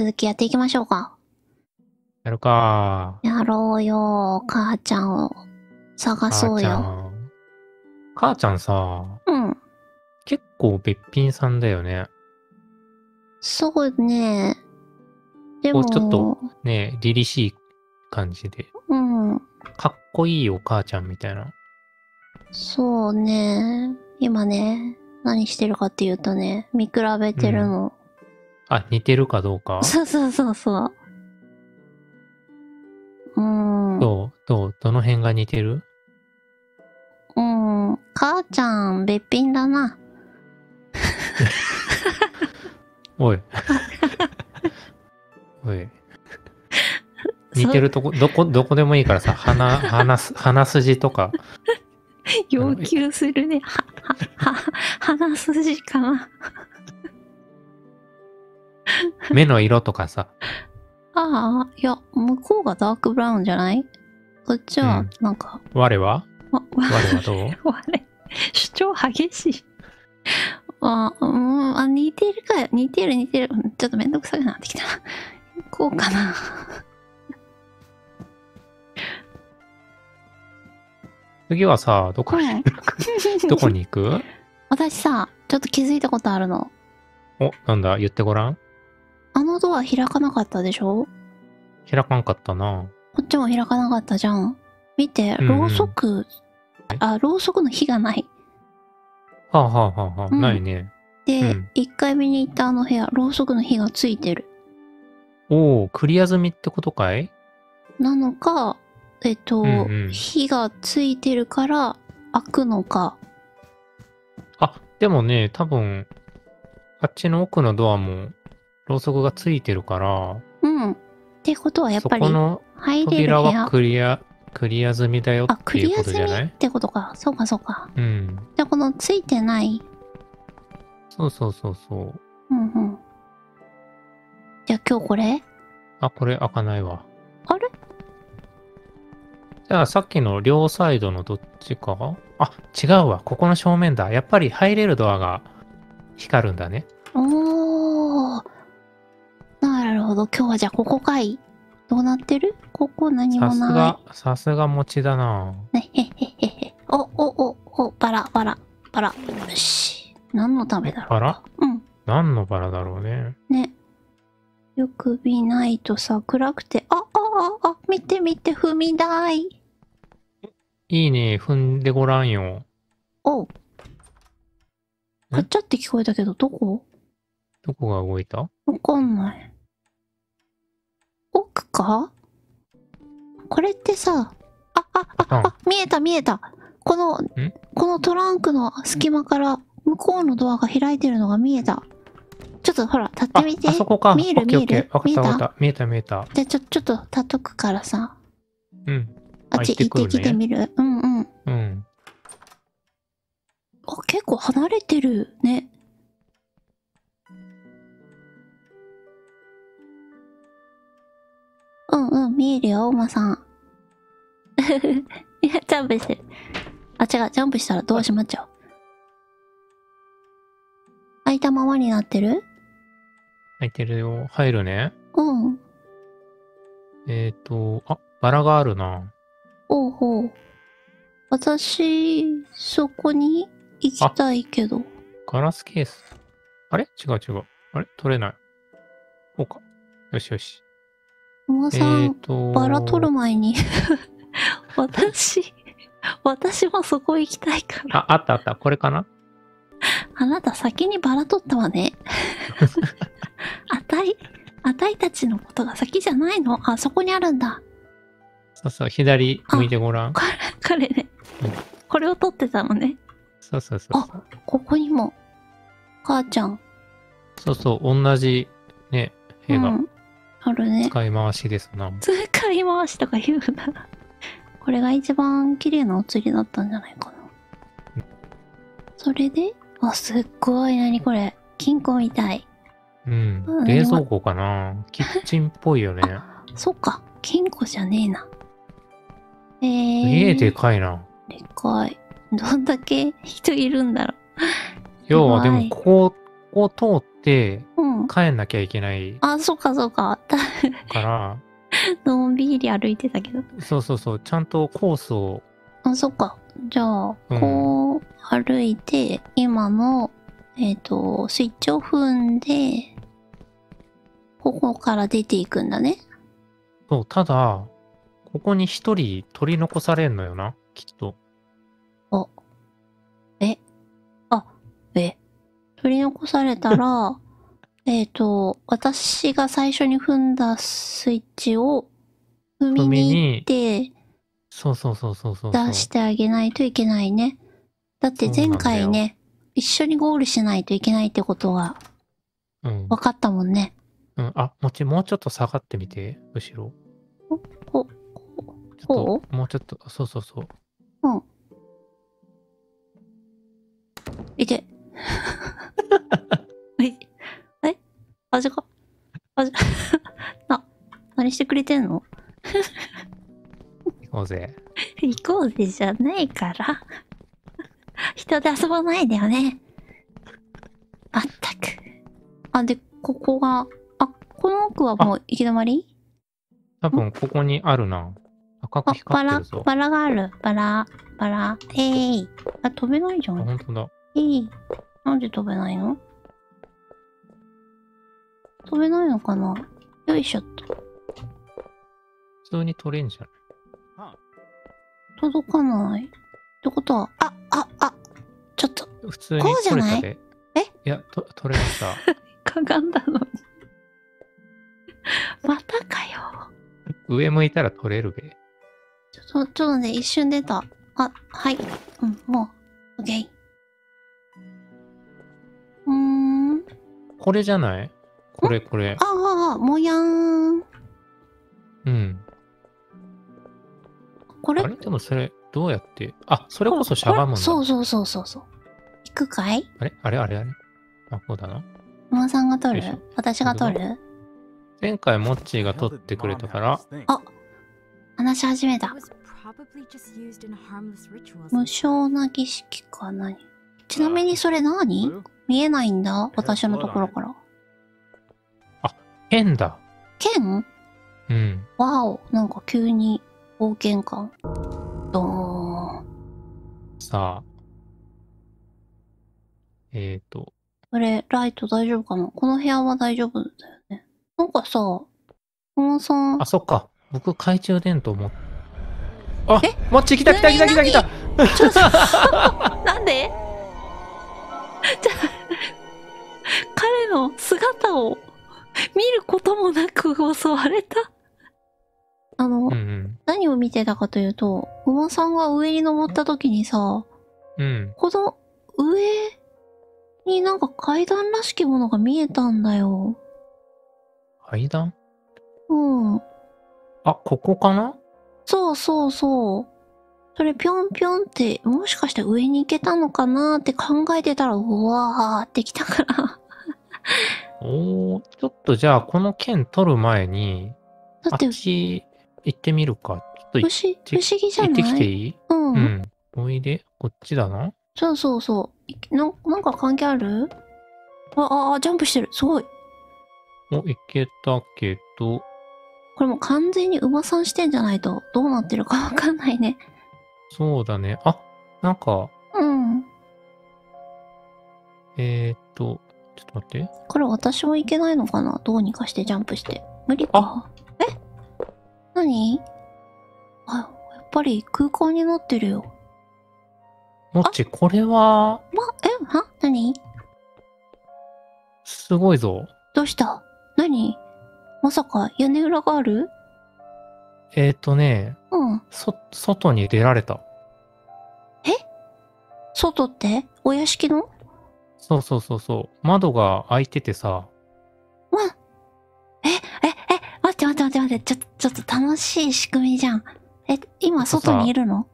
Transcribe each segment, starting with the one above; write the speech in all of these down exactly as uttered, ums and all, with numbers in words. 続きやっていきましょうか。やるか。やろうよ、母ちゃんを探そうよ。母ちゃんさ、うん。結構べっぴんさんだよね。そうね。でもちょっとね、凛々しい感じで。うん。かっこいいお母ちゃんみたいな。そうね。今ね、何してるかっていうとね、見比べてるの。うん、あ、似てるかどうか。そうそうそうそう。うん。どうどうどの辺が似てる？うん。母ちゃん、べっぴんだな。おい。おい。似てるとこ、どこ、どこでもいいからさ、鼻、鼻す、鼻筋とか。要求するね。は、は、は、鼻筋かな。目の色とかさ。ああ、いや、向こうがダークブラウンじゃない？こっちは、なんか。うん、我は？我はどう？我。主張激しい。あ、うん、あ、似てるかよ。似てる似てる。ちょっとめんどくさくなってきた。こうかな。次はさ、どこに行く？どこに行く？私さ、ちょっと気づいたことあるの。お、なんだ？言ってごらん。あのドア開かなかったでしょ？開かんかったな。こっちも開かなかったじゃん。見て、ろうそく、あ、ろうそくの火がない。はあはあはあはあ、ないね。で、一回見に行ったあの部屋、ろうそくの火がついてる。おお、クリア済みってことかい？なのか、えっと、うんうん、火がついてるから開くのか。あ、でもね、多分、あっちの奥のドアも、ろうそくがついてるから。うん。ってことはやっぱり、そこの扉はクリア、クリア済みだよっていうことじゃない？あ、クリア済みってことか。そうかそうか。うん。じゃあこのついてない。そうそうそうそう。うんうん。じゃあ今日これ？あ、これ開かないわ。あれ？じゃあさっきの両サイドのどっちか？あ、違うわ。ここの正面だ。やっぱり入れるドアが光るんだね。おー。なるほど。今日はじゃあここかい。どうなってる？ここ何もない。さすが、さすが持ちだな。ね、へへへへ。お、お、お、お、バラ、バラ、バラ。よし。何のためだろう？バラ？うん。何のバラだろうね。ね。よく見ないとさ、暗くて。あ、あ、あ、あ、見て見て、踏み台。いいね、踏んでごらんよ。おう。ガチャって聞こえたけど、どこ？どこが動いた？わかんない。奥か？これってさ、あ、あ、あ、あ、見えた見えた。この、このトランクの隙間から向こうのドアが開いてるのが見えた。ちょっとほら、立ってみて。あ、あそこか。見える見える。見えた見えた見えた。じゃあちょ、ちょっと立っとくからさ。うん。あっち行ってきてみる。うんうん。うん。あ、結構離れてるね。うんうん、見えるよ、おまさん。いや、ジャンプしてる。あ、違う、ジャンプしたらドア閉まっちゃう。開いたままになってる？開いてるよ。入るね。うん。えっと、あ、バラがあるな。おうほう。私、そこに行きたいけど。ガラスケース。あれ？違う違う。あれ？取れない。こうか。よしよし。おまさん、バラ取る前に。私、私もそこ行きたいから。あ、あったあった。これかな？あなた先にバラ取ったわね。あたい、あたいたちのことが先じゃないの？あ、そこにあるんだ。そうそう、左向いてごらん。これ、これね。うん、これを取ってたのね。そうそうそうそう。あ、ここにも。母ちゃん。そうそう、同じ、ね、部屋が。うんあるね。使い回しですな。使い回しとか言うな。これが一番綺麗なお釣りだったんじゃないかな。それで、あ、すっごい、なにこれ。金庫みたい。うん。うん、冷蔵庫かな。キッチンっぽいよね。そっか。金庫じゃねえな。えー。すげえでかいな。でかい。どんだけ人いるんだろう。要は、でも、こう、こう通って、うん。うん、帰んなきゃいけない。あ、そうかそうか。からのんびり歩いてたけど。そうそうそう、ちゃんとコースを。あ、そっか。じゃあ、うん、こう歩いて今のえっとスイッチを踏んでここから出ていくんだね。そう、ただここに一人取り残されんのよな、きっと。あ、え、あ、え、取り残されたらえっと私が最初に踏んだスイッチを踏みに行って。そうそうそうそうそう。出してあげないといけないね。だって前回ね、一緒にゴールしないといけないってことは分かったもんね。うん、うん、あ、もちもうちょっと下がってみて、後ろ。お、こう、こう？もうちょっと、そうそうそう。うん。いて。え？味が？味な、何してくれてんの？行こうぜ。行こうぜじゃないから。人で遊ばないだよね。まったく。あ、で、ここが、あ、この奥はもう行き止まり？多分ここにあるな。赤く光ってるぞ。あ、バラ、バラがある。バラ、バラ。えー、あ、飛べないじゃん。あ、ほんとだ。えー、なんで飛べないの？飛べないのかな？よいしょっと。普通に取れんじゃん。届かない。ってことは、あ、あ、あ、ちょっと、普通にこうじゃない？え？いや、と、取れました。かがんだのに。またかよ。上向いたら取れるべ。ちょっと、ちょっとね、一瞬出た。あ、はい。うん、もう、オッケー。うーん。これじゃない？これ、これ。ああ、ああ、もやーん。うん。これ？あれ？でもそれ、どうやって、あ、それこそしゃがむんだ。そうそうそうそうそう。行くかい？あれあれあれあれ、あ、こうだな。馬さんが取る？私が取る？前回、モッチーが取ってくれたから。あ、話し始めた。無償な儀式か何？ちなみにそれ何？見えないんだ？私のところから。あ、剣だ。剣？うん。わお、なんか急に。冒険感ドーン。さあ。えっ、ー、と。これ、ライト大丈夫かな？この部屋は大丈夫だよね。なんかさ、このさん。あ、そっか。僕、懐中電灯も。あ、え？もっち来た来た来た来た来た。ちょっとなんで？じゃ彼の姿を見ることもなく襲われた。あの、うんうん、何を見てたかというと、馬さんが上に登った時にさ、うん、この上になんか階段らしきものが見えたんだよ。階段？うん。あ、ここかな？そうそうそう。それぴょんぴょんって、もしかして上に行けたのかなって考えてたら、うわーってきたから。おー、ちょっとじゃあこの剣取る前に、だって、あっち行ってみるか。ちょっと行って、不思議じゃない？行ってきていい？うん。うん。おいで、こっちだな。そうそうそう。な、なんか関係ある？ああ、ジャンプしてる。すごい。お、行けたけど。これもう完全に馬さんしてんじゃないと、どうなってるかわかんないね。そうだね。あ、なんか。うん。えーっと、ちょっと待って。これ私も行けないのかな？どうにかしてジャンプして。無理か。何？あ、やっぱり空間になってるよ。もっち、これは。ま、え、は？何？すごいぞ。どうした？何？まさか屋根裏がある？えっとね。うん。そ、外に出られた。え？外って？お屋敷の？そうそうそうそう。窓が開いててさ。ま、え、え、待って待って待って、ちょっと、ちょっと楽しい仕組みじゃん。え、今外にいるの？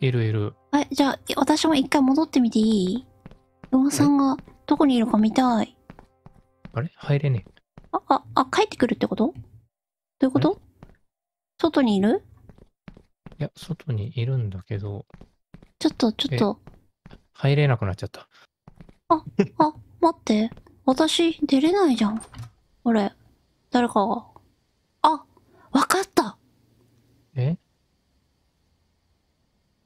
いるいる。え、じゃあ、私も一回戻ってみていい？馬さんがどこにいるか見たい。あれ？入れねえ。あ、あ、あ、帰ってくるってこと？どういうこと？外にいる？いや、外にいるんだけど。ちょっと、ちょっと。入れなくなっちゃった。あ、あ、待って。私、出れないじゃん。あれ、誰かが。あ、わかった。え？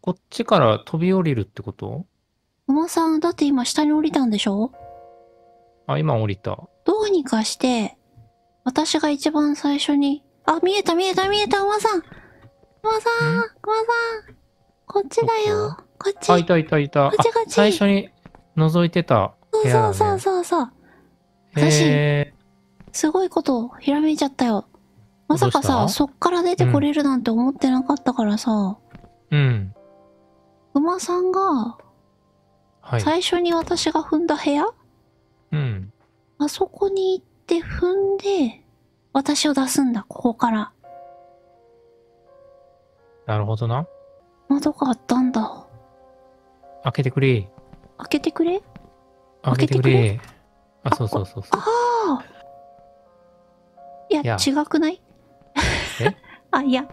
こっちから飛び降りるってこと？馬さん、だって今下に降りたんでしょ？あ、今降りた。どうにかして、私が一番最初に、あ、見えた見えた見えた、馬さん！馬さん！馬さん！こっちだよ。こっち。あ、いたいたいた。こっちこっち。最初に覗いてた部屋だね。そうそうそうそう。私、すごいことをひらめいちゃったよ。まさかさ、そっから出てこれるなんて思ってなかったからさ。うん。馬さんが、はい、最初に私が踏んだ部屋？うん。あそこに行って踏んで、私を出すんだ、ここから。なるほどな。窓があったんだ。開けてくれ。開けてくれ？開けてくれ。あ、そうそうそうそう。ああ。いや、違くない？あ、いや、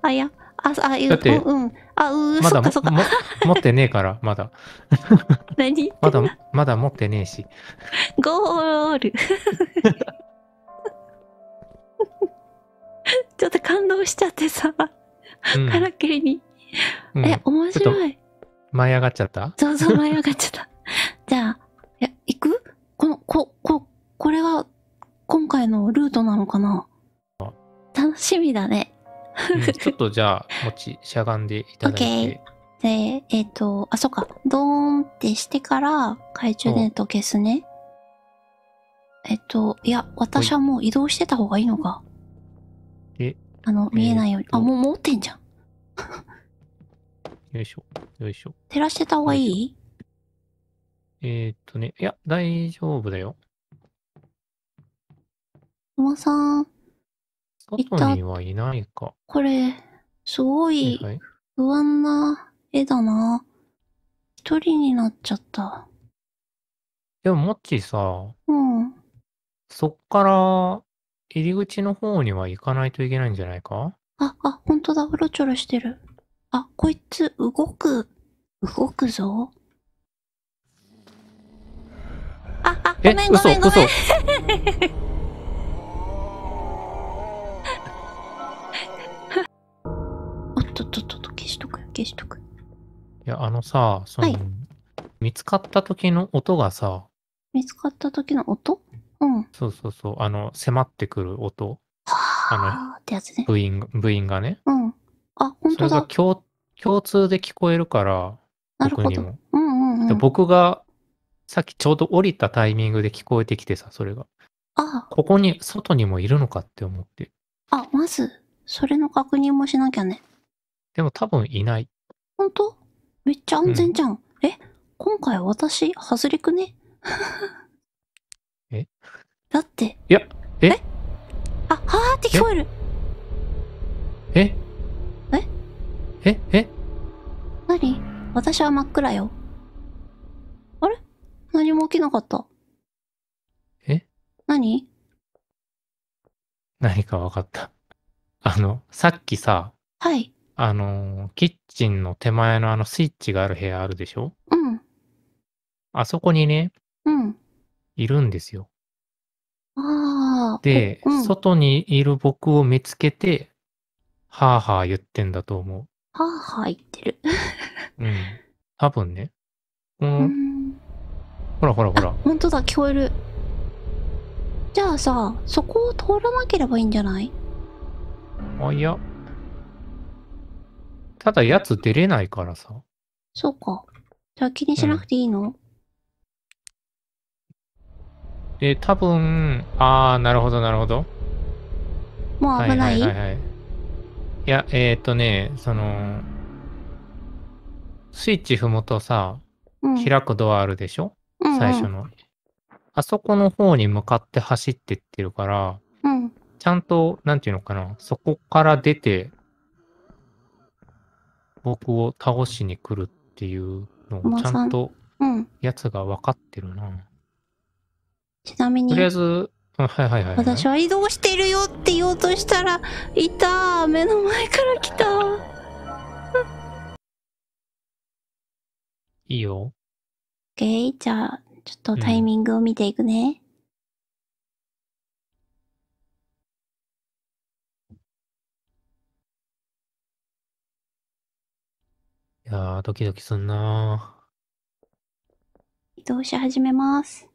あ、いや、あ、あ、うん、あ、うー、そっかそっか。持ってねえから、まだ。何？まだ、まだ持ってねえし。ゴール。ちょっと感動しちゃってさ、からっきりに。え、面白い。舞い上がっちゃった？そうそう、舞い上がっちゃった。じゃあ、え、行く？この、こ、こ、これが今回のルートなのかな？楽しみだね。うん、ちょっとじゃあ、持ち、しゃがんでいただいて。オッケー。で、えっと、あ、そっか。ドーンってしてから、懐中電灯消すね。えっと、いや、私はもう移動してた方がいいのか。え？あの、見えないように。あ、もう持ってんじゃん。よいしょ、よいしょ。照らしてた方がいい？えーっとね、いや、大丈夫だよ。馬さん。外にはいないか。これ、すごい不安な絵だな。一人になっちゃった。でも、もっちーさ、うん。そっから、入り口の方には行かないといけないんじゃないか？あ、あ、ほんとだ、うろちょろしてる。あ、こいつ、動く。動くぞ。あ、あ、ごめんごめんごめん。おっとっとっと、消しとく、消しとく。いや、あのさ、その、はい、見つかった時の音がさ、見つかった時の音？うん。そうそうそう、あの、迫ってくる音。あの、ってやつね。部員、部員がね。うん。あ、本当だ。それが共、共通で聞こえるから、僕にも。うんうんうん。僕が、さっきちょうど降りたタイミングで聞こえてきてさ、それが。ああ。ここに、外にもいるのかって思って。あ、まず、それの確認もしなきゃね。でも多分いない。ほんと？めっちゃ安全じゃん。うん、え、今回私、外れくね？え？だって。いや、え？え？あ、はーって聞こえる。え？え？え？え？何？私は真っ暗よ。あれ？何も起きなかった。え？何？何か分かった。あの、さっきさ、はい。あの、キッチンの手前のあのスイッチがある部屋あるでしょ？うん。あそこにね、うん。いるんですよ。ああ。で、うん、外にいる僕を見つけて、はあはあ言ってんだと思う。はあはあ言ってる。うん。多分ね。この、ほらほらほら。ほんとだ、聞こえる。じゃあさ、そこを通らなければいいんじゃない？あ、いや。ただやつ出れないからさ。そうか。じゃあ気にしなくていいの？うんえ、多分、あー、なるほど、なるほど。もう危ない？いや、えっとね、その、スイッチ踏むとさ、うん、開くドアあるでしょ？うんうん、最初の。あそこの方に向かって走ってってるから、うん、ちゃんと、なんていうのかな、そこから出て、僕を倒しに来るっていうのを、ちゃんと、やつが分かってるな。うんちなみに、とりあえず、はいはいはい。私は移動してるよって言おうとしたら、いたー、目の前から来たー。いいよ。オッケー、じゃあ、ちょっとタイミングを見ていくね。やー、ドキドキすんなー。移動し始めます。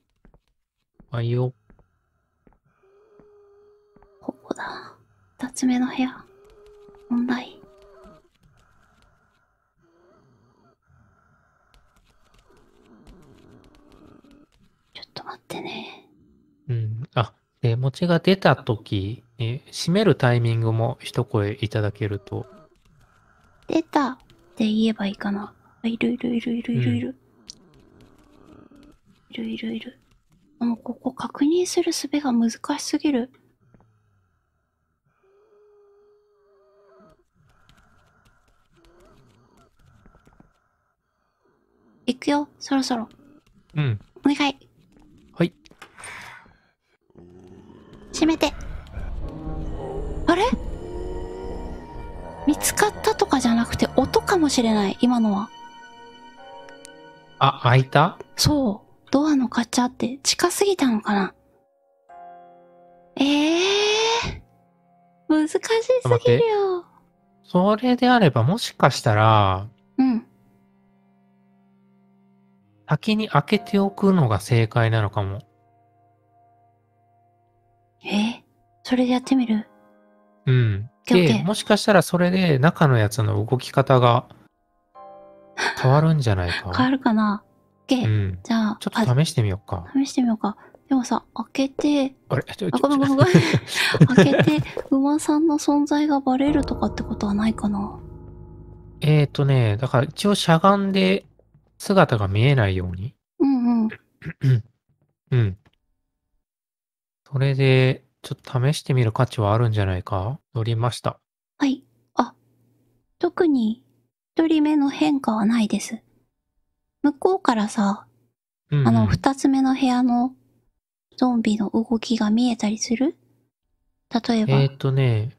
はいよ。ここだ。二つ目の部屋。問題。ちょっと待ってね。うん。あ、で、餅が出たとき、え、閉めるタイミングも一声いただけると。出たって言えばいいかな。いるいるいるいるいるいる。いるいるいる。もうここ確認する術が難しすぎる。いくよ、そろそろ。うん。お願い。はい。閉めて。あれ？見つかったとかじゃなくて音かもしれない、今のは。あ、開いた？そう。ドアのカチャって近すぎたのかな。ええー、難しすぎるよ。それであればもしかしたら、うん。先に開けておくのが正解なのかも。えー、それでやってみる？うん。で、もしかしたらそれで中のやつの動き方が変わるんじゃないか。変わるかな。うん、じゃあ、ちょっと試してみようか。試してみようか。でもさ、開けて、あれ、ちょっと、ごめんごめんごめん。開けて、馬さんの存在がバレるとかってことはないかな。えっとね、だから一応しゃがんで姿が見えないように。うんうん。うん。それで、ちょっと試してみる価値はあるんじゃないか。乗りました。はい。あ、特に一人目の変化はないです。向こうからさ、うんうん、あの二つ目の部屋のゾンビの動きが見えたりする？例えば。えっとね、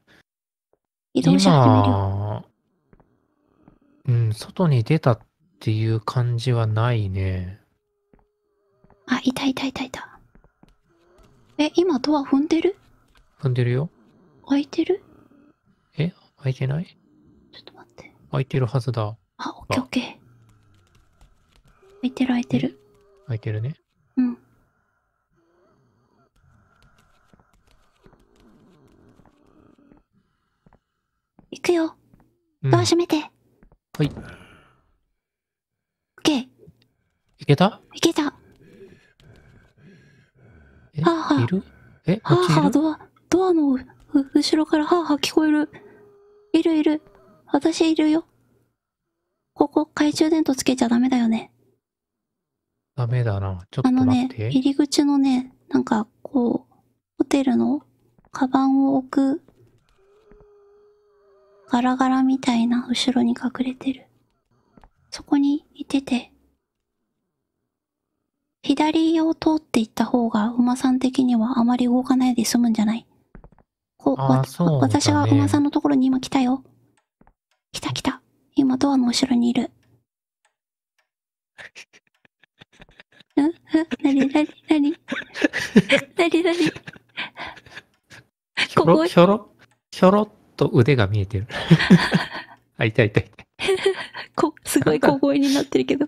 移動し始めるよ。うん、外に出たっていう感じはないね。あ、いたいたいたいた。え、今ドア踏んでる？踏んでるよ。開いてる？え、開いてない？ちょっと待って。開いてるはずだ。あ、オッケーオッケー。開いてる開いてる。開いてるね。うん。行くよ。ドア閉めて。うん、はい。オッケー。いけた？いけた。いる？え？はあはあ、ドア、ドアの後ろからはあはあ聞こえる。いるいる。私いるよ。ここ、懐中電灯つけちゃダメだよね。ダメだな。ちょっと待って。あのね、入り口のね、なんか、こう、ホテルの、カバンを置く、ガラガラみたいな後ろに隠れてる。そこにいてて。左を通っていった方が、馬さん的にはあまり動かないで済むんじゃない？こう、わ、私が馬さんのところに今来たよ。来た来た。今ドアの後ろにいる。ん？ん？なになになになになにここひょろ、ひょろっと腕が見えてる。あ、痛い痛い痛い。こ、すごい小声になってるけど。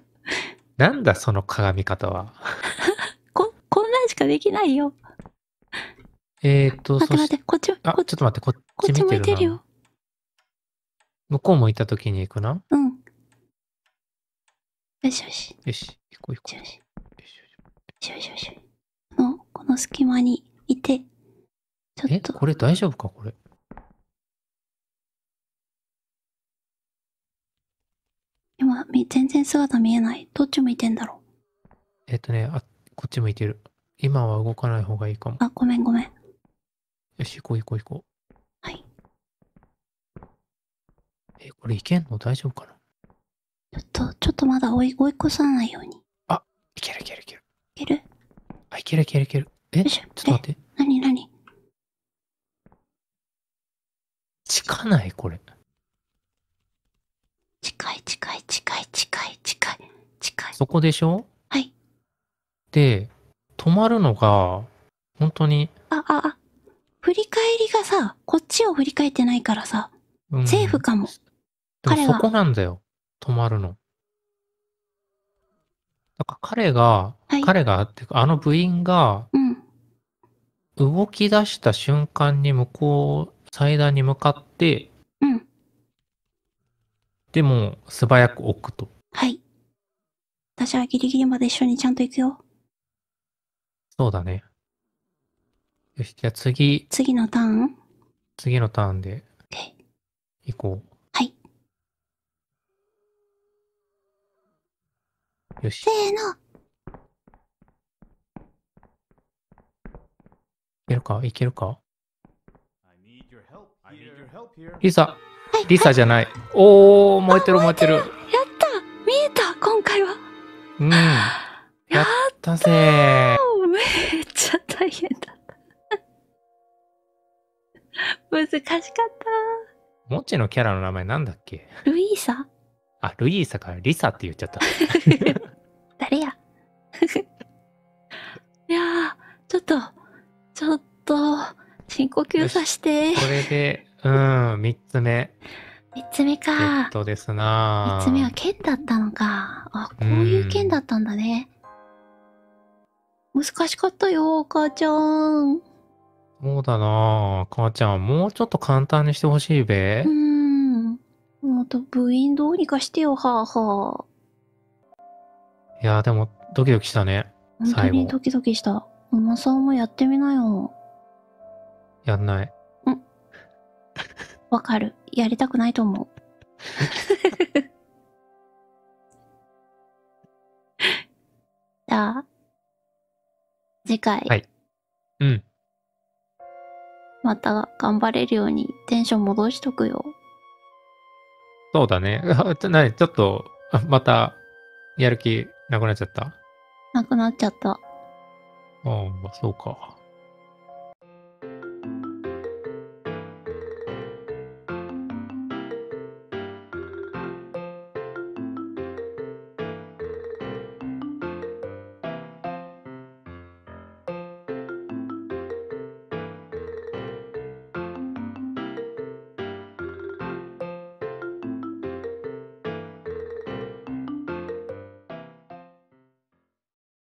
なんだその鏡方は。こ、こんなんしかできないよ。えっと、待って待って、こっち、あ、ちょっと待って、こっち見てるな。こっち向いてるよ。向こう向いたときに行くな。うん。よしよし。よし、行こう行こう。よしよしよし。この、この隙間にいて、ちょっと。え、これ大丈夫か、これ。今、全然姿見えない。どっち向いてんだろう。えっとね、あ、こっち向いてる。今は動かない方がいいかも。あ、ごめんごめん。よし、行こう行こう行こう。はい。え、これいけんの？大丈夫かな？ちょっと、ちょっとまだ追い、追い越さないように。あ、いけるいけるいける。いける？あ、いけるいけるいける。え？ちょっと待って。なになに？近ない？これ。近い近い近い近い近い近い。そこでしょ？はい。で、止まるのが、本当に。あ、あ、あ、振り返りがさ、こっちを振り返ってないからさ、うん、セーフかも。彼は。そこなんだよ。止まるの。なんか彼が、はい、彼がっていうか、あの部員が、うん、動き出した瞬間に向こう、祭壇に向かって、うん、でも素早く置くと。はい。私はギリギリまで一緒にちゃんと行くよ。そうだね。よし、じゃあ次。次のターン?次のターンで行こう。はい。よし。せーの。いけるか?いけるか?リサ、はい、リサじゃない。はい、おー、燃えてる燃えてる。やった!見えた!今回は。うん。やったぜー。めっちゃ大変だった。難しかった。モッチのキャラの名前なんだっけ？ルイーサ？あ、ルイーサからリサって言っちゃった。誰や？いやー、ちょっと、ちょっと、深呼吸させて。これで、うん、三つ目。三つ目か。えっとですな。三つ目は剣だったのか。あ、こういう剣だったんだね。難しかったよ、お母ちゃん。そうだなぁ。母ちゃん、もうちょっと簡単にしてほしいべ。うーん。もっと部員どうにかしてよ、はぁはぁ。いやーでも、ドキドキしたね。本当にドキドキした。おまさんもやってみなよ。やんない。うん。わかる。やりたくないと思う。じゃあ、次回。はい。うん。また頑張れるようにテンション戻しとくよ。そうだね。なに、ちょっと、また、やる気なくなっちゃった?なくなっちゃった。ああ、そうか。